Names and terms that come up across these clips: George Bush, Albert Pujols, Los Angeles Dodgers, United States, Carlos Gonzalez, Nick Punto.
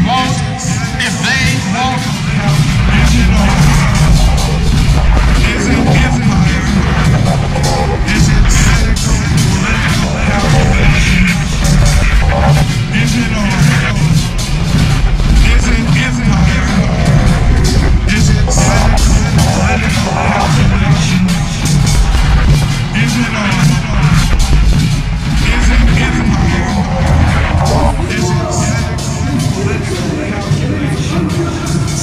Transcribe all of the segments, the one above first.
won't, if they won't help national is it empire, is it medical and political aberration, is it all else, is it empire, is it medical and political aberration, is it all else, is it empire, is it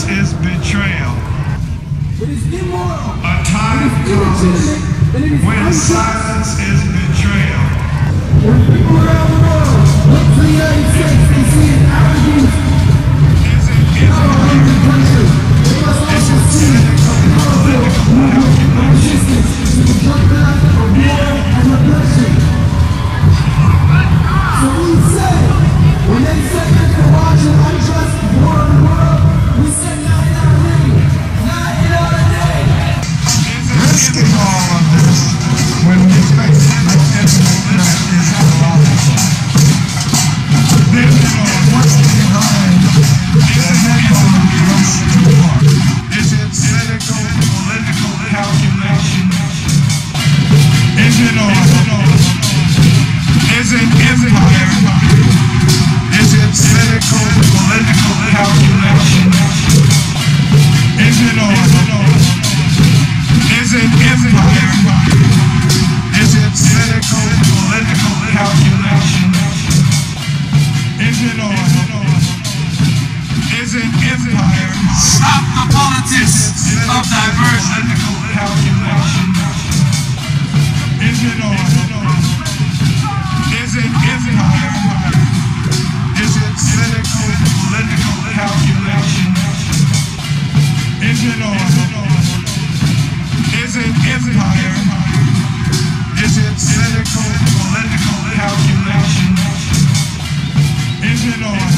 is betrayal. A time comes when silence is betrayal. When people around the world look to the United States, they see an arrogant, power-hungry country. They must also see the powerful movement of resistance to the bloodbath of war and oppression. So we say, when they say that the watch an unjust war in the world, we say not in our name, not in our day. Risking all of this when we expect an incident that is unlawful. This is what's behind the national emotion to war. Is it cynical and political calculation? Is it all? Is it empire? Is it cynical and political calculation? Is it all? Is it empire? Is it cynical and political calculation? Is it all? Is it empire? Stop the politics of diverse political calculation. Is it all? Is it empire? Is it cynical political calculation? Is it all? Is it empire? Is it cynical political calculation? Is it all?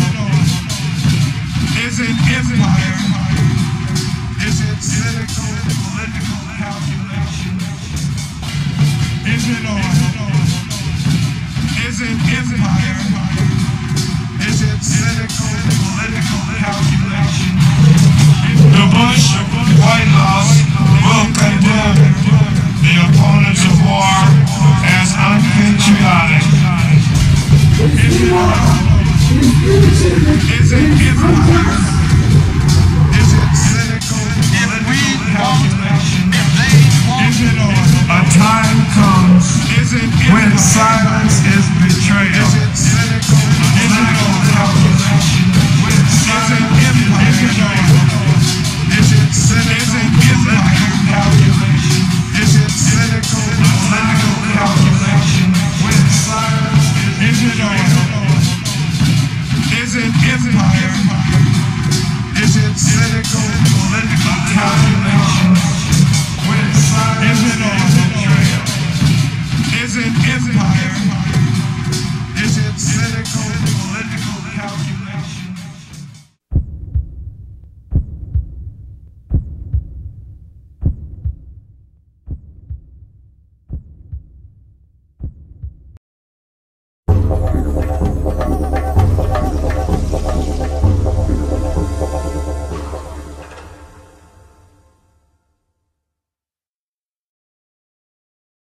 Is it empire? Is it cynical political calculation? Is it all? Is it empire? Is it cynical political calculation? The Bush White House will condemn the opponents of war as unpatriotic. Is it war? Is it empire? Is it cynical political calculation? Is it all? A time comes when silence is betrayal.